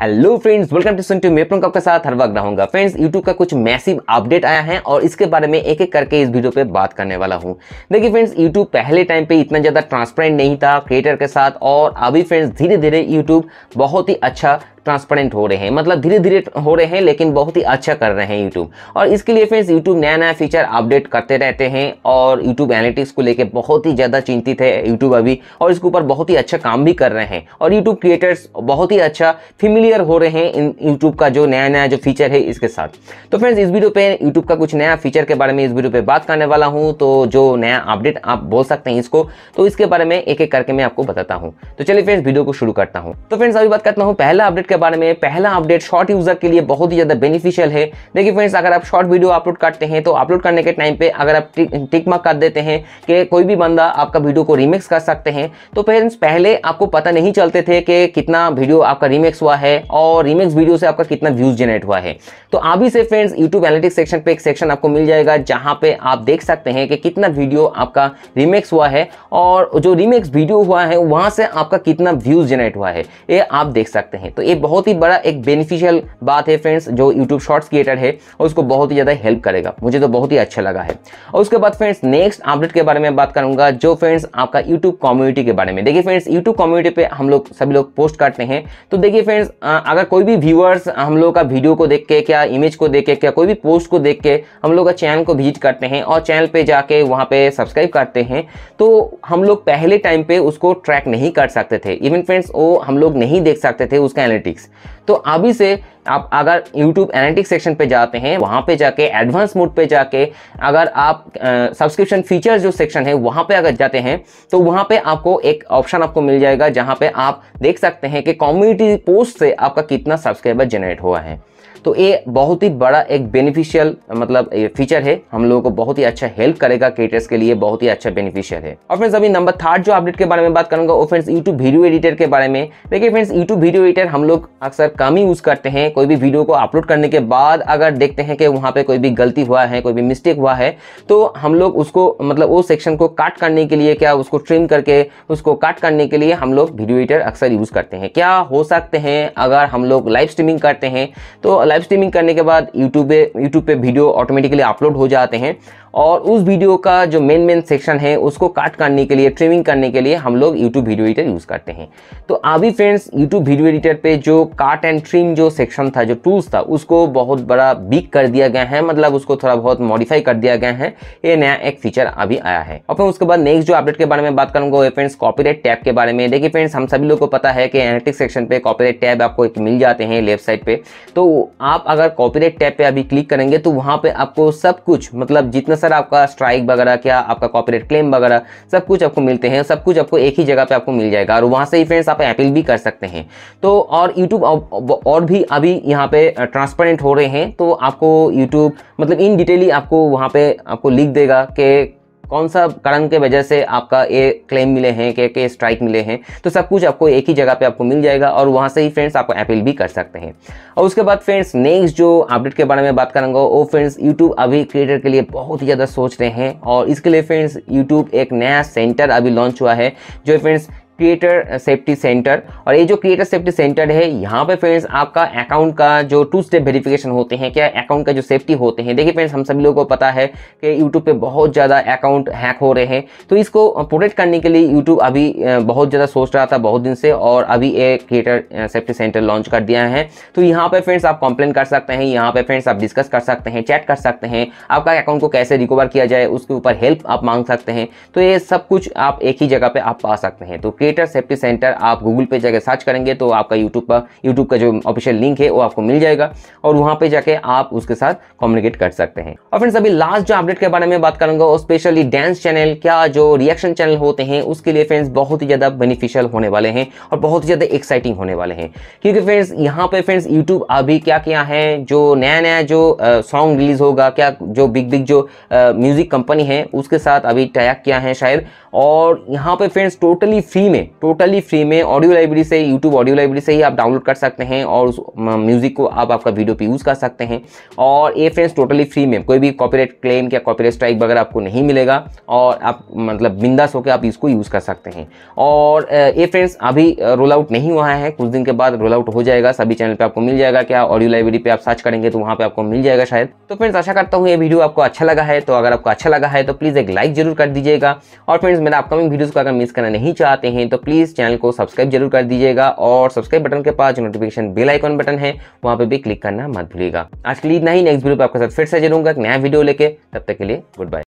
Hello friends, welcome to सुनटू। मैं प्रियंका आपके साथ हर वक्त रहूंगा। फ्रेंड्स, यूट्यूब का कुछ मैसिव अपडेट आया है और इसके बारे में एक एक करके इस वीडियो पे बात करने वाला हूं। देखिए फ्रेंड्स, यूट्यूब पहले टाइम पे इतना ज़्यादा ट्रांसपेरेंट नहीं था क्रिएटर के साथ, और अभी फ्रेंड्स धीरे धीरे यूट्यूब बहुत ही अच्छा ट्रांसपेरेंट हो रहे हैं, मतलब धीरे धीरे हो रहे हैं लेकिन बहुत ही अच्छा कर रहे हैं यूट्यूब। और इसके लिए फ्रेंड्स यूट्यूब नया नया फीचर अपडेट करते रहते हैं और यूट्यूब एनालिटिक्स को लेके बहुत ही ज़्यादा चिंतित है यूट्यूब अभी, और इसके ऊपर बहुत ही अच्छा काम भी कर रहे हैं। और यूट्यूब क्रिएटर्स बहुत ही अच्छा फेमिलियर हो रहे हैं इन यूट्यूब का जो नया नया जो फीचर है इसके साथ। तो फ्रेंड्स, इस वीडियो पे यूट्यूब का कुछ नया फीचर के बारे में इस वीडियो पे बात करने वाला हूँ। तो जो नया अपडेट आप बोल सकते हैं इसको, तो इसके बारे में एक एक करके मैं आपको बताता हूँ। तो चलिए फ्रेंड्स, वीडियो को शुरू करता हूँ। तो फ्रेंड्स, अभी बात करता हूँ पहला अपडेट के बारे में। पहला अपडेट शॉर्ट यूजर के लिए बहुत ही ज्यादा बेनिफिशियल है। देखिए फ्रेंड्स, अगर आप शॉर्ट वीडियो अपलोड करते हैं तो अपलोड करने के टाइम पे अगर आप टिक मार्क कर देते हैं कि कोई भी बंदा आपका वीडियो को रीमिक्स कर सकते हैं, तो फ्रेंड्स पहले आपको पता नहीं चलते थे कि कितना वीडियो आपका रीमिक्स हुआ है और रीमिक्स वीडियो से आपका कितना व्यूज जनरेट हुआ है। तो अभी से फ्रेंड्स यूट्यूब एनालिटिक्स सेक्शन पे एक सेक्शन आपको मिल जाएगा जहां पे आप देख सकते हैं कि कितना वीडियो आपका रीमिक्स हुआ है और जो रीमिक्स वीडियो हुआ है वहां से आपका कितना व्यूज जनरेट हुआ है, ये आप देख सकते हैं। तो ये बहुत ही बड़ा एक बेनिफिशियल बात है फ्रेंड्स, जो यूट्यूब शॉर्ट्स क्रिएटर है और उसको बहुत ही ज़्यादा हेल्प करेगा। मुझे तो बहुत ही अच्छा लगा है। और उसके बाद फ्रेंड्स नेक्स्ट अपडेट के बारे में बात करूंगा, जो फ्रेंड्स आपका यूट्यूब कम्युनिटी के बारे में। देखिए फ्रेंड्स, यूट्यूब कम्युनिटी पे हम लोग सभी लोग पोस्ट करते हैं। तो देखिए फ्रेंड्स, अगर कोई भी व्यूअर्स हम लोग का वीडियो को देख के, क्या इमेज को देख के, क्या कोई भी पोस्ट को देख के हम लोग का चैनल को विजिट करते हैं और चैनल पे जाके वहाँ पे सब्सक्राइब करते हैं, तो हम लोग पहले टाइम पे उसको ट्रैक नहीं कर सकते थे। इवन फ्रेंड्स वो हम लोग नहीं देख सकते थे उसका एनालिटिक्स। तो अभी से आप अगर YouTube एनालिटिक्स सेक्शन पे जाते हैं, वहाँ पे जाके एडवांस मोड पे जाके अगर आप सब्सक्रिप्शन फीचर्स जो सेक्शन है वहाँ पे अगर जाते हैं, तो वहाँ पे आपको एक ऑप्शन आपको मिल जाएगा जहाँ पे आप देख सकते हैं कि कम्युनिटी पोस्ट से आपका कितना सब्सक्राइबर जनरेट हुआ है। तो ये बहुत ही बड़ा एक बेनिफिशियल मतलब फीचर है, हम लोगों को बहुत ही अच्छा हेल्प करेगा, क्रिएटर्स के लिए बहुत ही अच्छा बेनिफिशियल है। और फ्रेंड्स अभी नंबर थर्ड जो अपडेट के बारे में बात करूंगा वो फ्रेंड्स यूट्यूब वीडियो एडिटर के बारे में। देखिए फ्रेंड्स, यूट्यूब वीडियो एडिटर हम लोग अक्सर कम ही यूज़ करते हैं। कोई भी वीडियो को अपलोड करने के बाद अगर देखते हैं कि वहाँ पर कोई भी गलती हुआ है, कोई भी मिस्टेक हुआ है, तो हम लोग उसको मतलब वो सेक्शन को काट करने के लिए, क्या उसको ट्रिम करके उसको काट करने के लिए हम लोग वीडियो एडिटर अक्सर यूज़ करते हैं। क्या हो सकते हैं अगर हम लोग लाइव स्ट्रीमिंग करते हैं, तो लाइव स्ट्रीमिंग करने के बाद यूट्यूब पे वीडियो ऑटोमेटिकली अपलोड हो जाते हैं और उस वीडियो का जो मेन सेक्शन है उसको काट करने के लिए, ट्रिमिंग करने के लिए हम लोग यूट्यूब वीडियो एडिटर यूज़ करते हैं। तो अभी फ्रेंड्स यूट्यूब वीडियो एडिटर पे जो काट एंड ट्रिम जो सेक्शन था, जो टूल्स था, उसको बहुत बड़ा बिग कर दिया गया है, मतलब उसको थोड़ा बहुत मॉडिफाई कर दिया गया है। ये नया एक फीचर अभी आया है। और फिर उसके बाद नेक्स्ट जो अपडेट के बारे में बात करूँगा वो फ्रेंड्स कॉपीराइट टैब के बारे में। देखिए फ्रेंड्स, हम सभी लोग को पता है कि एनालिटिक्स सेक्शन पर कॉपीराइट टैब आपको एक मिल जाते हैं लेफ्ट साइड पर। तो आप अगर कॉपीराइट टैब पे अभी क्लिक करेंगे तो वहाँ पे आपको सब कुछ, मतलब जितना सारा आपका स्ट्राइक वगैरह, क्या आपका कॉपीराइट क्लेम वगैरह सब कुछ आपको मिलते हैं, सब कुछ आपको एक ही जगह पे आपको मिल जाएगा और वहाँ से ही फ्रेंड्स आप अपील भी कर सकते हैं। तो और यूट्यूब और भी अभी यहाँ पे ट्रांसपेरेंट हो रहे हैं, तो आपको यूट्यूब मतलब इन डिटेली आपको वहाँ पे आपको लिख देगा कि कौन सा कारण के वजह से आपका ये क्लेम मिले हैं, के स्ट्राइक मिले हैं। तो सब कुछ आपको एक ही जगह पे आपको मिल जाएगा और वहाँ से ही फ्रेंड्स आपको अपील भी कर सकते हैं। और उसके बाद फ्रेंड्स नेक्स्ट जो अपडेट के बारे में बात करूँगा वो फ्रेंड्स यूट्यूब अभी क्रिएटर के लिए बहुत ही ज़्यादा सोच रहे हैं और इसके लिए फ्रेंड्स यूट्यूब एक नया सेंटर अभी लॉन्च हुआ है, जो फ्रेंड्स क्रिएटर सेफ्टी सेंटर। और ये जो क्रिएटर सेफ्टी सेंटर है, यहाँ पे फ्रेंड्स आपका अकाउंट का जो 2 स्टेप वेरिफिकेशन होते हैं, क्या अकाउंट का जो सेफ्टी होते हैं। देखिए फ्रेंड्स, हम सभी लोगों को पता है कि यूट्यूब पे बहुत ज़्यादा अकाउंट हैक हो रहे हैं, तो इसको प्रोटेक्ट करने के लिए यूट्यूब अभी बहुत ज़्यादा सोच रहा था बहुत दिन से, और अभी ये क्रिएटर सेफ्टी सेंटर लॉन्च कर दिया है। तो यहाँ पर फ्रेंड्स आप कंप्लेन कर सकते हैं, यहाँ पर फ्रेंड्स आप डिस्कस कर सकते हैं, चैट कर सकते हैं, आपका अकाउंट को कैसे रिकवर किया जाए उसके ऊपर हेल्प आप मांग सकते हैं। तो ये सब कुछ आप एक ही जगह पर आप पा सकते हैं। तो क्रिएटर सेफ्टी सेंटर आप गूगल पे जाकर सर्च करेंगे तो आपका यूट्यूब का जो ऑफिशियल लिंक है वो आपको मिल जाएगा और वहाँ पे जाके आप उसके साथ कम्युनिकेट कर सकते हैं। और फ्रेंड्स अभी लास्ट जो अपडेट के बारे में बात करूँगा वो स्पेशली डांस चैनल, क्या जो रिएक्शन चैनल होते हैं उसके लिए फ्रेंड्स बहुत ही ज़्यादा बेनिफिशियल होने वाले हैं और बहुत ही ज़्यादा एक्साइटिंग होने वाले हैं। क्योंकि फ्रेंड्स यहाँ पर फ्रेंड्स यूट्यूब अभी क्या किया है, जो नया नया जो सॉन्ग रिलीज होगा, क्या जो बिग जो म्यूजिक कंपनी है उसके साथ अभी टाई अप किया है शायद, और यहाँ पे फ्रेंड्स टोटली फ्री में ऑडियो लाइब्रेरी से, यूट्यूब ऑडियो लाइब्रेरी से ही आप डाउनलोड कर सकते हैं और उस म्यूज़िक को आप आपका वीडियो पे यूज़ कर सकते हैं। और ये फ्रेंड्स टोटली फ्री में, कोई भी कॉपीराइट क्लेम या कॉपीराइट स्ट्राइक वगैरह आपको नहीं मिलेगा और आप मतलब बिंदास होकर आप इसको यूज़ कर सकते हैं। और ये फ्रेंड्स अभी रोल आउट नहीं हुआ है, कुछ दिन के बाद रोल आउट हो जाएगा, सभी चैनल पर आपको मिल जाएगा। क्या ऑडियो लाइब्रेरी पर आप सर्च करेंगे तो वहाँ पर आपको मिल जाएगा शायद। तो फ्रेंड्स आशा करता हूँ ये वीडियो आपको अच्छा लगा है। तो अगर आपको अच्छा लगा है तो प्लीज़ एक लाइक जरूर कर दीजिएगा। और फ्रेंड्स मेरा अपकमिंग वीडियोस को अगर मिस करना नहीं चाहते हैं तो प्लीज़ चैनल को सब्सक्राइब जरूर कर दीजिएगा और सब्सक्राइब बटन के पास जो नोटिफिकेशन बेल आइकन बटन है वहाँ पे भी क्लिक करना मत भूलिएगा। आज के लिए इतना ही, नेक्स्ट वीडियो पर आपके साथ फिर से जुड़ूंगा एक नया वीडियो लेके। तब तक के लिए गुड बाय।